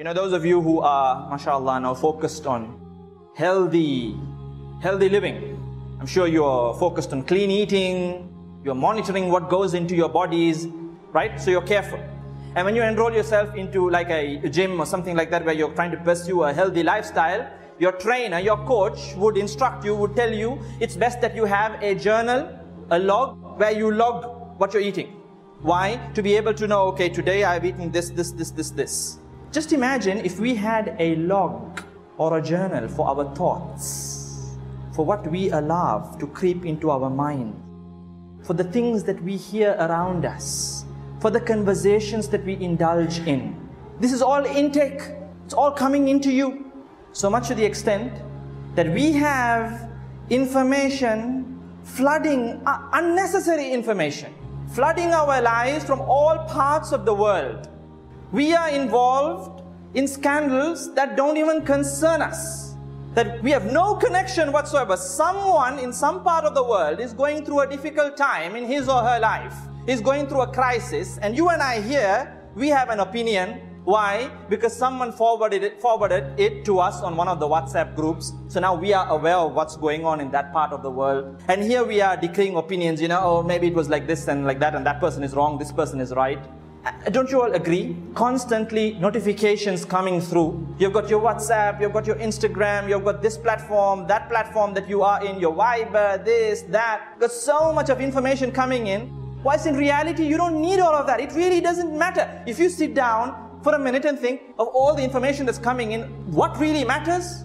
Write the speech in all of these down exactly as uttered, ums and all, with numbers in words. You know, those of you who are, mashallah, now focused on healthy, healthy living. I'm sure you're focused on clean eating, you're monitoring what goes into your bodies, right? So you're careful. And when you enroll yourself into like a gym or something like that where you're trying to pursue a healthy lifestyle, your trainer, your coach would instruct you, would tell you, it's best that you have a journal, a log, where you log what you're eating. Why? To be able to know, okay, today I've eaten this, this, this, this, this. Just imagine if we had a log or a journal for our thoughts, for what we allow to creep into our mind, for the things that we hear around us, for the conversations that we indulge in. This is all intake. It's all coming into you. So much to the extent that we have information flooding, uh, unnecessary information, flooding our lives from all parts of the world. We are involved in scandals that don't even concern us, that we have no connection whatsoever. Someone in some part of the world is going through a difficult time in his or her life, is going through a crisis, and you and I here, we have an opinion. Why? Because someone forwarded it, forwarded it to us on one of the WhatsApp groups. So now we are aware of what's going on in that part of the world. And here we are decreeing opinions, you know, oh, maybe it was like this and like that, and that person is wrong, this person is right. Don't you all agree? Constantly notifications coming through. You've got your WhatsApp, you've got your Instagram, you've got this platform, that platform that you are in, your Viber, this, that. Got so much of information coming in. Whilst in reality, you don't need all of that. It really doesn't matter. If you sit down for a minute and think of all the information that's coming in, what really matters?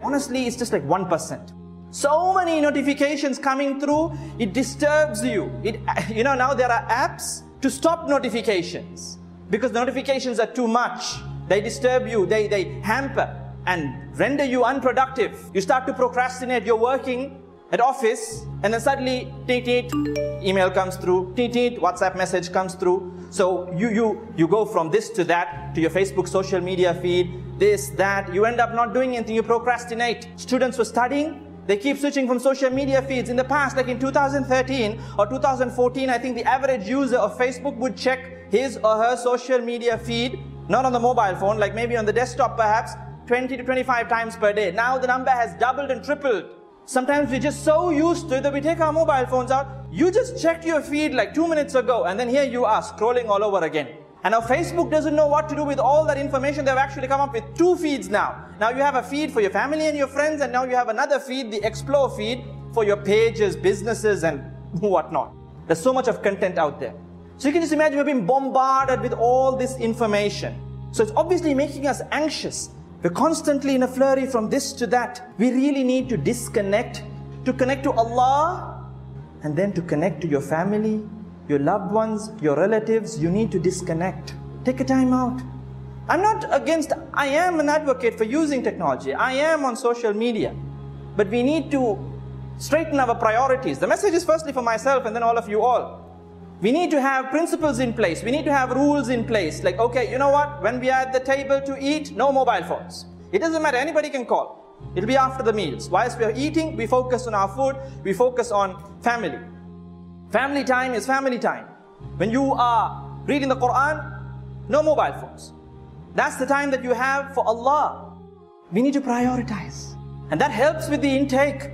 Honestly, it's just like one percent. So many notifications coming through, it disturbs you. It, you know, now there are apps to stop notifications because notifications are too much. They disturb you, they, they hamper and render you unproductive. You start to procrastinate, you're working at office, and then suddenly, teet, teet, email comes through, teet, teet, WhatsApp message comes through. So you, you, you go from this to that, to your Facebook social media feed, this, that. You end up not doing anything, you procrastinate. Students were studying, they keep switching from social media feeds. In the past, like in two thousand thirteen or two thousand fourteen, I think the average user of Facebook would check his or her social media feed, not on the mobile phone, like maybe on the desktop perhaps, twenty to twenty-five times per day. Now the number has doubled and tripled. Sometimes we're just so used to it that we take our mobile phones out. You just checked your feed like two minutes ago, and then here you are scrolling all over again. And now Facebook doesn't know what to do with all that information. They've actually come up with two feeds now. Now you have a feed for your family and your friends, and now you have another feed, the Explore feed, for your pages, businesses, and whatnot. There's so much of content out there. So you can just imagine we've been bombarded with all this information. So it's obviously making us anxious. We're constantly in a flurry from this to that. We really need to disconnect, to connect to Allah, and then to connect to your family, your loved ones, your relatives. You need to disconnect. Take a time out. I'm not against, I am an advocate for using technology. I am on social media. But we need to straighten our priorities. The message is firstly for myself and then all of you all. We need to have principles in place. We need to have rules in place. Like, okay, you know what? When we are at the table to eat, no mobile phones. It doesn't matter. Anybody can call. It'll be after the meals. Whilst we are eating, we focus on our food. We focus on family. Family time is family time. When you are reading the Quran, no mobile phones. That's the time that you have for Allah. We need to prioritize. And that helps with the intake.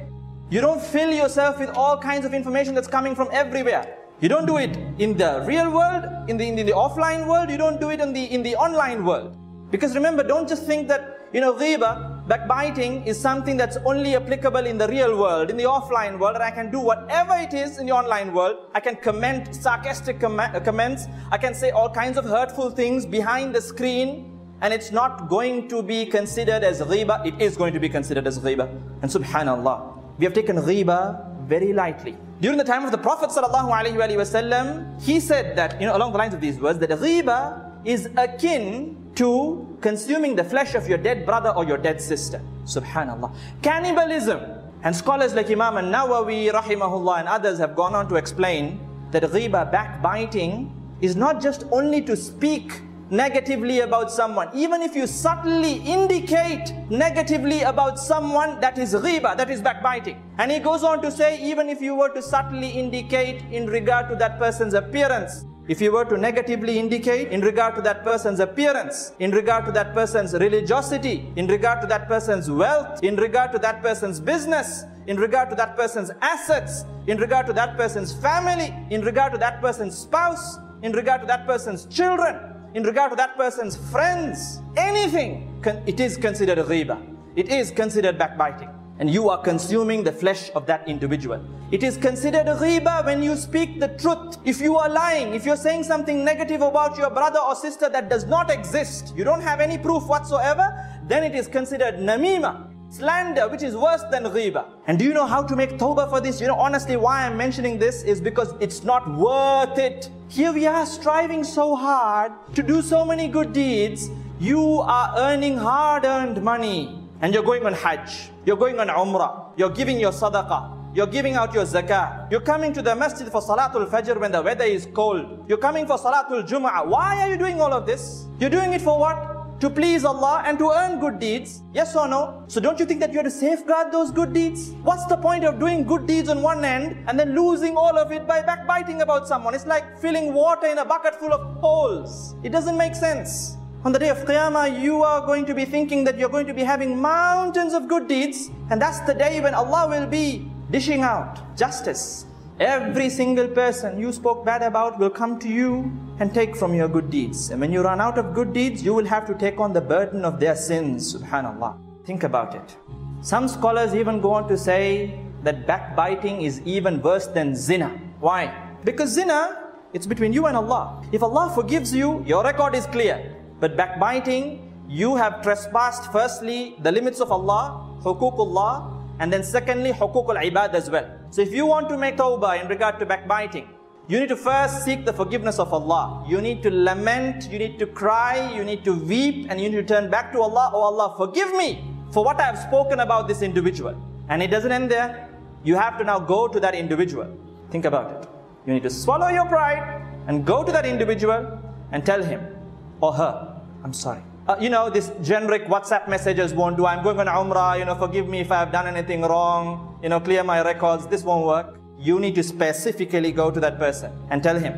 You don't fill yourself with all kinds of information that's coming from everywhere. You don't do it in the real world, in the, in the, in the offline world, you don't do it in the, in the online world. Because remember, don't just think that, you know, gheebah, backbiting is something that's only applicable in the real world, in the offline world, and I can do whatever it is in the online world. I can comment sarcastic com comments, I can say all kinds of hurtful things behind the screen, and it's not going to be considered as gheebah. It is going to be considered as gheebah. And subhanallah, we have taken gheebah very lightly. During the time of the Prophet ﷺ, he said that, you know, along the lines of these words, that gheebah is akin to consuming the flesh of your dead brother or your dead sister. Subhanallah. Cannibalism. And scholars like Imam An-Nawawi, rahimahullah, and others have gone on to explain that gheebah, backbiting, is not just only to speak negatively about someone. Even if you subtly indicate negatively about someone, that is gheebah, that is backbiting. And he goes on to say, even if you were to subtly indicate in regard to that person's appearance, If you were to negatively indicate in regard to that person's appearance, in regard to that person's religiosity, in regard to that person's wealth, in regard to that person's business, in regard to that person's assets, in regard to that person's family, in regard to that person's spouse, in regard to that person's children, in regard to that person's friends, anything, it is considered a gheebah. It is considered backbiting. And you are consuming the flesh of that individual. It is considered a gheebah when you speak the truth. If you are lying, if you're saying something negative about your brother or sister that does not exist, you don't have any proof whatsoever, then it is considered nameema. Slander, which is worse than gheebah. And do you know how to make tawbah for this? You know, honestly, why I'm mentioning this is because it's not worth it. Here we are striving so hard to do so many good deeds. You are earning hard-earned money. And you're going on hajj, you're going on umrah, you're giving your sadaqah, you're giving out your zakah, you're coming to the masjid for salatul fajr when the weather is cold, you're coming for salatul jum'ah. Why are you doing all of this? You're doing it for what? To please Allah and to earn good deeds, yes or no? So don't you think that you have to safeguard those good deeds? What's the point of doing good deeds on one end and then losing all of it by backbiting about someone? It's like filling water in a bucket full of holes. It doesn't make sense. On the day of Qiyamah, you are going to be thinking that you're going to be having mountains of good deeds, and that's the day when Allah will be dishing out justice. Every single person you spoke bad about will come to you and take from your good deeds. And when you run out of good deeds, you will have to take on the burden of their sins, subhanAllah. Think about it. Some scholars even go on to say that backbiting is even worse than zina. Why? Because zina, it's between you and Allah. If Allah forgives you, your record is clear. But backbiting, you have trespassed firstly the limits of Allah, huququllah, and then secondly huququl ibad as well. So if you want to make tawbah in regard to backbiting, you need to first seek the forgiveness of Allah. You need to lament, you need to cry, you need to weep, and you need to turn back to Allah. Oh Allah, forgive me for what I have spoken about this individual. And it doesn't end there. You have to now go to that individual. Think about it. You need to swallow your pride and go to that individual and tell him or her, I'm sorry. Uh, you know, this generic WhatsApp messages won't do. I'm going on Umrah, you know, forgive me if I've done anything wrong. You know, clear my records. This won't work. You need to specifically go to that person and tell him,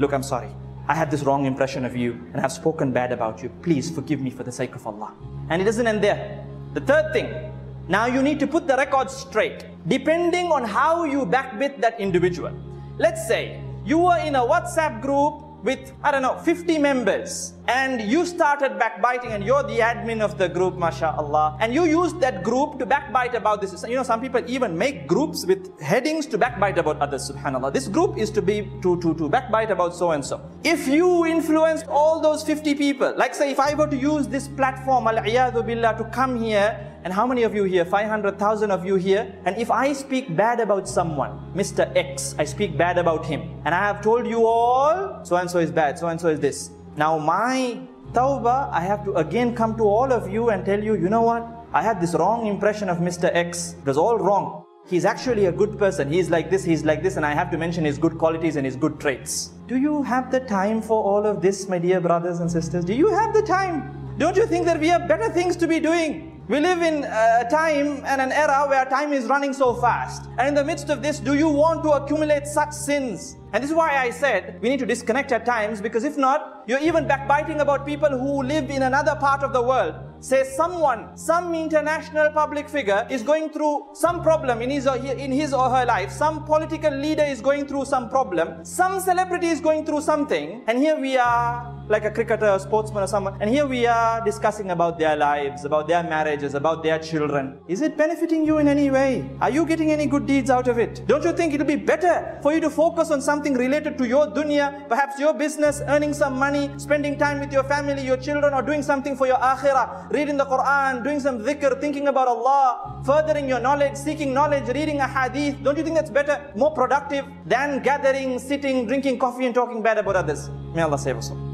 look, I'm sorry. I had this wrong impression of you and I've spoken bad about you. Please forgive me for the sake of Allah. And it doesn't end there. The third thing, now you need to put the records straight. Depending on how you backbit that individual. Let's say you were in a WhatsApp group with, I don't know, fifty members, and you started backbiting, and you're the admin of the group, mashallah, and you used that group to backbite about this. You know, some people even make groups with headings to backbite about others, subhanallah. This group is to be, to, to, to backbite about so-and-so. If you influenced all those fifty people, like say, if I were to use this platform, al-iyadhu billah, to come here, and how many of you here? five hundred thousand of you here. And if I speak bad about someone, Mister X, I speak bad about him. And I have told you all, so-and-so is bad, so-and-so is this. Now my tawbah, I have to again come to all of you and tell you, you know what? I had this wrong impression of Mister X. It was all wrong. He's actually a good person. He's like this, he's like this. And I have to mention his good qualities and his good traits. Do you have the time for all of this, my dear brothers and sisters? Do you have the time? Don't you think that we have better things to be doing? We live in a time and an era where time is running so fast. And in the midst of this, do you want to accumulate such sins? And this is why I said we need to disconnect at times, because if not, you're even backbiting about people who live in another part of the world. Say someone, some international public figure is going through some problem in his or, in his or her life. Some political leader is going through some problem. Some celebrity is going through something. And here we are, like a cricketer, a sportsman or someone. And here we are discussing about their lives, about their marriages, about their children. Is it benefiting you in any way? Are you getting any good deeds out of it? Don't you think it'll be better for you to focus on something related to your dunya, perhaps your business, earning some money, spending time with your family, your children, or doing something for your akhirah, reading the Quran, doing some dhikr, thinking about Allah, furthering your knowledge, seeking knowledge, reading a hadith. Don't you think that's better, more productive than gathering, sitting, drinking coffee and talking bad about others? May Allah save us all.